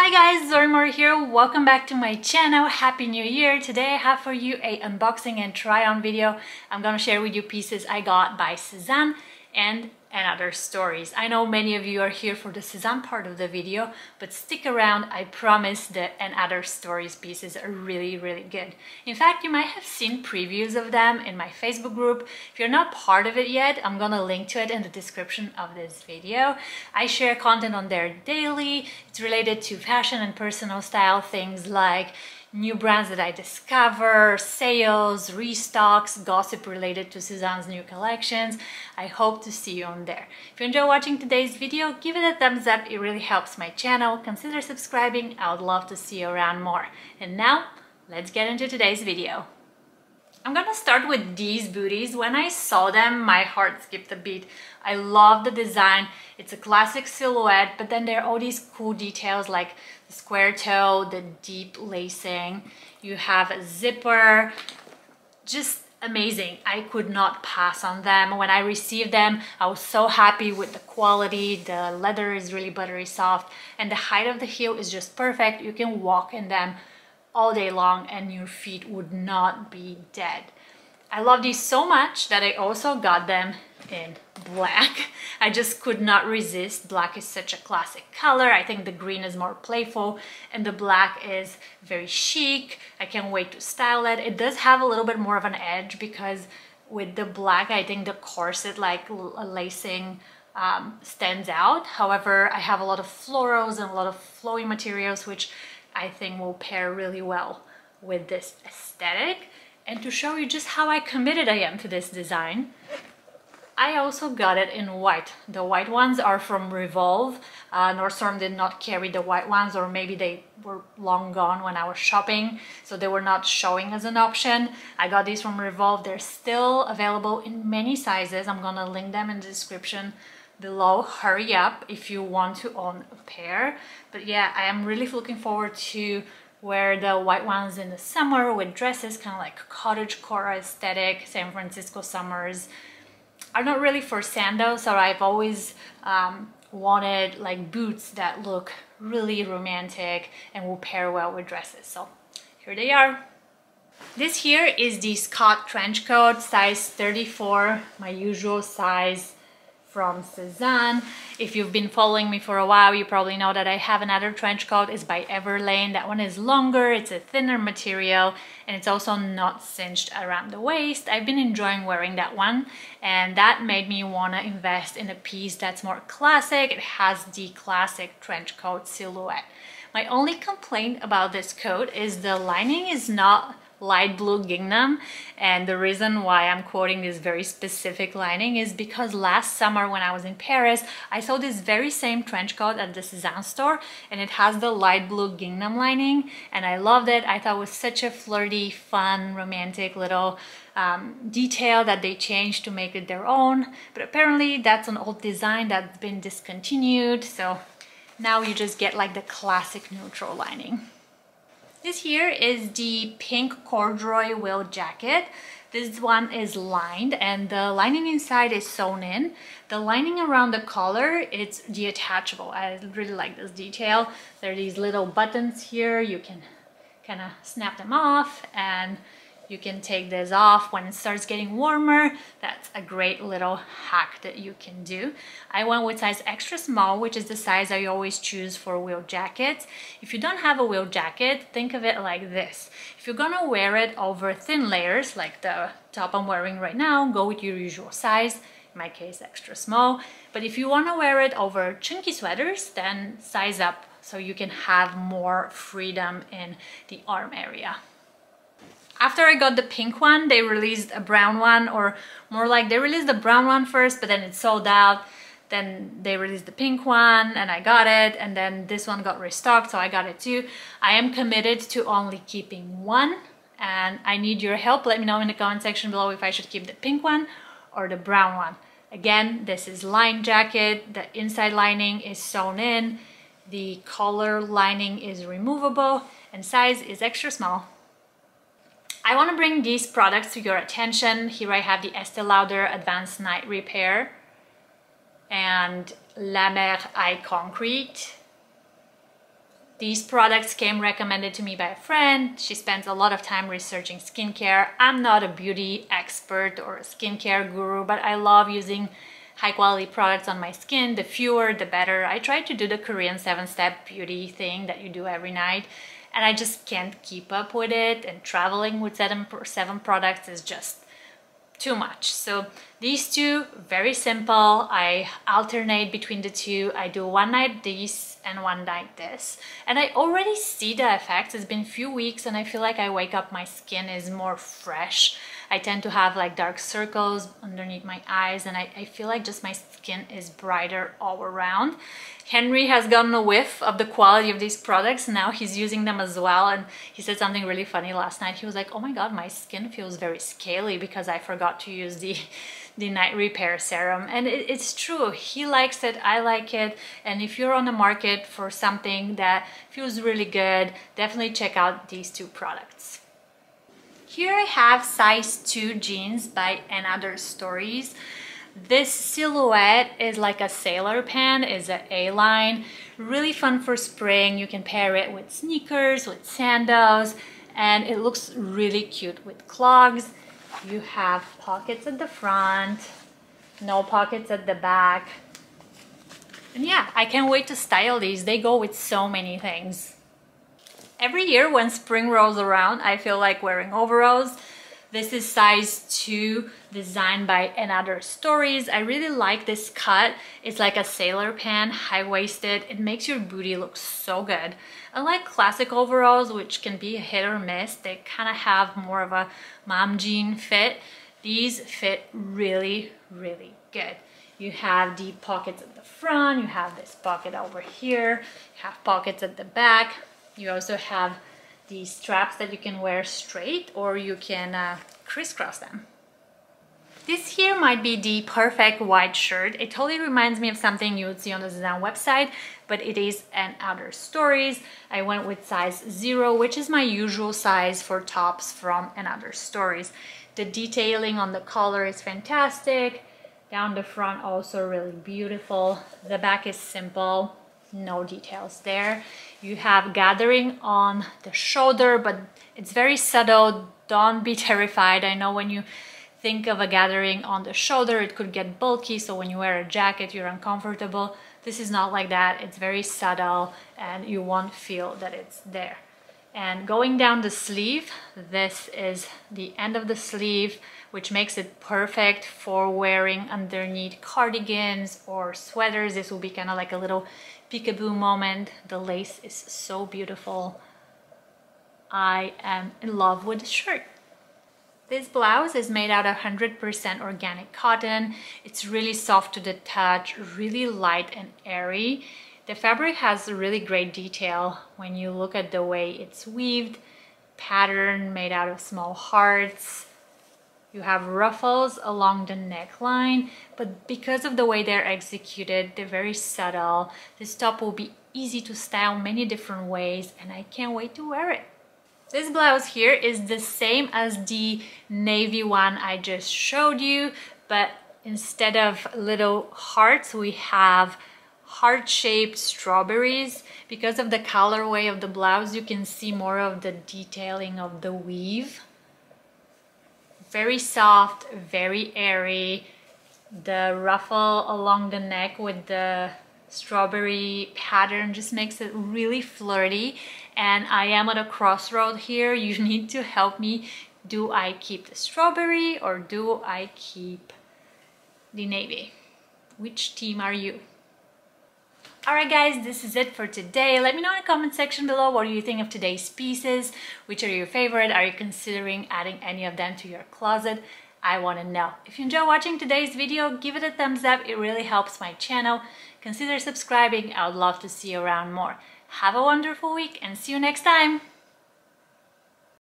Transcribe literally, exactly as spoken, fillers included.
Hi guys, Zori Mori here. Welcome back to my channel. Happy New Year. Today I have for you a unboxing and try on video. I'm gonna share with you pieces I got by Sezane and and other stories. I know many of you are here for the Sezane part of the video, but stick around. I promise the and other stories pieces are really really good. In fact, you might have seen previews of them in my Facebook group. If you're not part of it yet, I'm gonna link to it in the description of this video. I share content on there daily. It's related to fashion and personal style, things like new brands that I discover, sales, restocks, gossip related to Sezane's new collections. I hope to see you on there. If you enjoy watching today's video, give it a thumbs up. It really helps my channel. Consider subscribing. I would love to see you around more. And now, let's get into today's video. I'm gonna start with these booties. When I saw them, my heart skipped a beat. I love the design. It's a classic silhouette, but then there are all these cool details like the square toe, the deep lacing. You have a zipper. Just amazing. I could not pass on them. When I received them, I was so happy with the quality. The leather is really buttery soft, and the height of the heel is just perfect. You can walk in them all day long and your feet would not be dead. I love these so much that I also got them in black. I just could not resist. Black is such a classic color. I think the green is more playful and the black is very chic. I can't wait to style it. It does have a little bit more of an edge because with the black, I think the corset like lacing um, stands out. However, I have a lot of florals and a lot of flowy materials, which I think will pair really well with this aesthetic. And to show you just how I committed I am to this design, I also got it in white. The white ones are from Revolve. Uh, Nordstrom did not carry the white ones, or maybe they were long gone when I was shopping, so they were not showing as an option. I got these from Revolve. They're still available in many sizes. I'm gonna link them in the description below. Hurry up if you want to own a pair. But yeah, I am really looking forward to wear the white ones in the summer with dresses, kind of like cottagecore aesthetic. San Francisco summers are not really for sandal, so I've always um, wanted like boots that look really romantic and will pair well with dresses. So here they are. This here is the Scott Trench coat, size thirty-four, my usual size from Sezane. If you've been following me for a while, you probably know that I have another trench coat. It's by Everlane. That one is longer, it's a thinner material, and it's also not cinched around the waist. I've been enjoying wearing that one, and that made me want to invest in a piece that's more classic. It has the classic trench coat silhouette. My only complaint about this coat is the lining is not light blue gingham, and the reason why I'm quoting this very specific lining is because last summer when I was in Paris, I saw this very same trench coat at the Sezane store, and it has the light blue gingham lining, and I loved it. I thought it was such a flirty, fun, romantic little um, detail that they changed to make it their own, but apparently that's an old design that's been discontinued, so now you just get like the classic neutral lining. This here is the pink corduroy Will Jacket. This one is lined and the lining inside is sewn in. The lining around the collar, it's detachable. I really like this detail. There are these little buttons here. You can kind of snap them off and you can take this off when it starts getting warmer. That's a great little hack that you can do. I went with size extra small, which is the size I always choose for Will Jackets. If you don't have a Will Jacket, think of it like this. If you're gonna wear it over thin layers, like the top I'm wearing right now, go with your usual size. In my case, extra small. But if you wanna wear it over chunky sweaters, then size up so you can have more freedom in the arm area. After I got the pink one, they released a brown one, or more like they released the brown one first, but then it sold out. Then they released the pink one and I got it, and then this one got restocked, so I got it too. I am committed to only keeping one, and I need your help. Let me know in the comment section below if I should keep the pink one or the brown one. Again, this is lined jacket. The inside lining is sewn in. The collar lining is removable, and size is extra small. I want to bring these products to your attention. Here I have the Estee Lauder Advanced Night Repair and La Mer Eye Concrete. These products came recommended to me by a friend. She spends a lot of time researching skincare. I'm not a beauty expert or a skincare guru, but I love using high quality products on my skin. The fewer, the better. I try to do the Korean seven-step beauty thing that you do every night, and I just can't keep up with it, and traveling with seven, seven products is just too much. So these two, very simple. I alternate between the two. I do one night these and one night this, and I already see the effects. It's been a few weeks and I feel like I wake up, my skin is more fresh. I tend to have like dark circles underneath my eyes, and I, I feel like just my skin is brighter all around. Henry has gotten a whiff of the quality of these products. Now he's using them as well, and he said something really funny last night. He was like, oh my god, my skin feels very scaly because I forgot to use the the night repair serum. And it, it's true, he likes it, I like it, and if you're on the market for something that feels really good, definitely check out these two products. Here I have size two jeans by And Other Stories. This silhouette is like a sailor pant, is an A-line. Really fun for spring. You can pair it with sneakers, with sandals, and it looks really cute with clogs. You have pockets at the front, no pockets at the back. And yeah, I can't wait to style these. They go with so many things. Every year when spring rolls around, I feel like wearing overalls. This is size two, designed by And Other Stories. I really like this cut. It's like a sailor pant, high-waisted. It makes your booty look so good. Unlike classic overalls, which can be hit or miss, they kind of have more of a mom jean fit. These fit really, really good. You have deep pockets at the front. You have this pocket over here. You have pockets at the back. You also have these straps that you can wear straight, or you can uh, crisscross them. This here might be the perfect white shirt. It totally reminds me of something you would see on the Sezane website, but it is And Other Stories. I went with size zero, which is my usual size for tops from And Other Stories. The detailing on the collar is fantastic. Down the front also really beautiful. The back is simple. No details there. You have gathering on the shoulder, but it's very subtle. Don't be terrified. I know when you think of a gathering on the shoulder, it could get bulky, so when you wear a jacket, you're uncomfortable. This is not like that. It's very subtle, and you won't feel that it's there. And going down the sleeve, this is the end of the sleeve, which makes it perfect for wearing underneath cardigans or sweaters. This will be kind of like a little peekaboo moment. The lace is so beautiful. I am in love with the shirt. This blouse is made out of one hundred percent organic cotton. It's really soft to the touch, really light and airy. The fabric has really great detail when you look at the way it's weaved. Pattern made out of small hearts. You have ruffles along the neckline, but because of the way they're executed, they're very subtle. This top will be easy to style many different ways, and I can't wait to wear it. This blouse here is the same as the navy one I just showed you, but instead of little hearts, we have heart-shaped strawberries. Because of the colorway of the blouse, you can see more of the detailing of the weave. Very soft, very airy. The ruffle along the neck with the strawberry pattern just makes it really flirty. And I am at a crossroad here. You need to help me. Do I keep the strawberry or do I keep the navy? Which team are you? Alright guys, this is it for today. Let me know in the comment section below, what do you think of today's pieces? Which are your favorite? Are you considering adding any of them to your closet? I want to know. If you enjoy watching today's video, give it a thumbs up. It really helps my channel. Consider subscribing. I would love to see you around more. Have a wonderful week and see you next time!